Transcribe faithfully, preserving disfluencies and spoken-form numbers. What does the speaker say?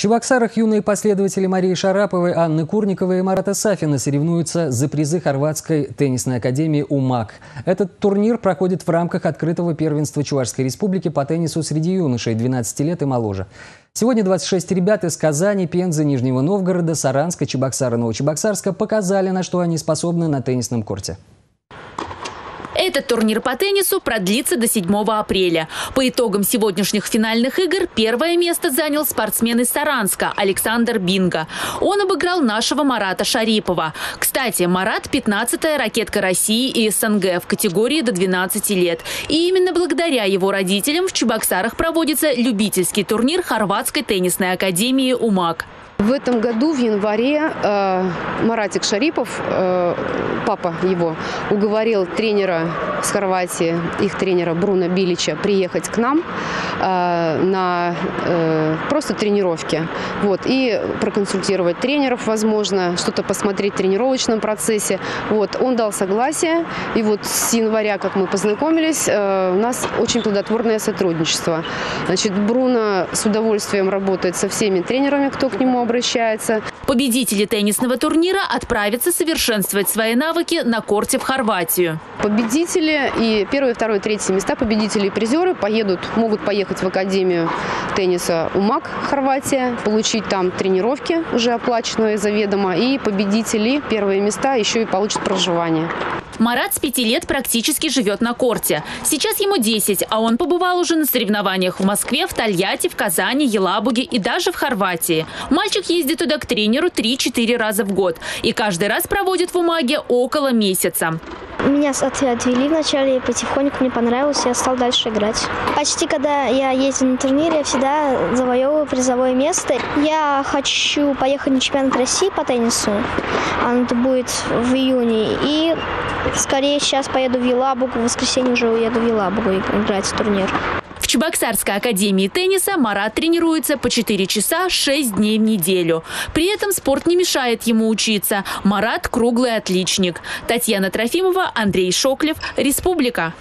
В Чебоксарах юные последователи Марии Шараповой, Анны Курниковой и Марата Сафина соревнуются за призы хорватской теннисной академии «УМАГ». Этот турнир проходит в рамках открытого первенства Чувашской Республики по теннису среди юношей двенадцати лет и моложе. Сегодня двадцать шесть ребят из Казани, Пензы, Нижнего Новгорода, Саранска, Чебоксара, Новочебоксарска показали, на что они способны на теннисном корте. Этот турнир по теннису продлится до седьмого апреля. По итогам сегодняшних финальных игр первое место занял спортсмен из Саранска Александр Бинга. Он обыграл нашего Марата Шарипова. Кстати, Марат – пятнадцатая ракетка России и СНГ в категории до двенадцати лет. И именно благодаря его родителям в Чебоксарах проводится любительский турнир хорватской теннисной академии «УМАГ». В этом году, в январе, Маратик Шарипов, папа его, уговорил тренера с Хорватии, их тренера Бруно Билича, приехать к нам на просто тренировки. Вот, и проконсультировать тренеров, возможно, что-то посмотреть в тренировочном процессе. Вот, он дал согласие, и вот с января, как мы познакомились, у нас очень плодотворное сотрудничество. Значит, Бруно с удовольствием работает со всеми тренерами, кто к нему обращается. обращается. Победители теннисного турнира отправятся совершенствовать свои навыки на корте в Хорватию. Победители и первые, вторые, третьи места, победители и призеры поедут, могут поехать в Академию тенниса «УМАГ» Хорватия, получить там тренировки, уже оплаченные заведомо, и победители первые места еще и получат проживание. Марат с пяти лет практически живет на корте. Сейчас ему десять, а он побывал уже на соревнованиях в Москве, в Тольятти, в Казани, Елабуге и даже в Хорватии. Мальчик ездит туда к тренеру три-четыре раза в год и каждый раз проводит в «УМАГе» около месяца. Меня отвели вначале, и потихоньку мне понравилось, я стал дальше играть. Почти когда я ездила на турнир, я всегда завоевываю призовое место. Я хочу поехать на чемпионат России по теннису, он будет в июне, и скорее сейчас поеду в Елабугу, в воскресенье уже уеду в Елабугу играть в турнир. В Чебоксарской академии тенниса Марат тренируется по четыре часа шесть дней в неделю. При этом спорт не мешает ему учиться. Марат – круглый отличник. Татьяна Трофимова, Андрей Шоклев, «Республика».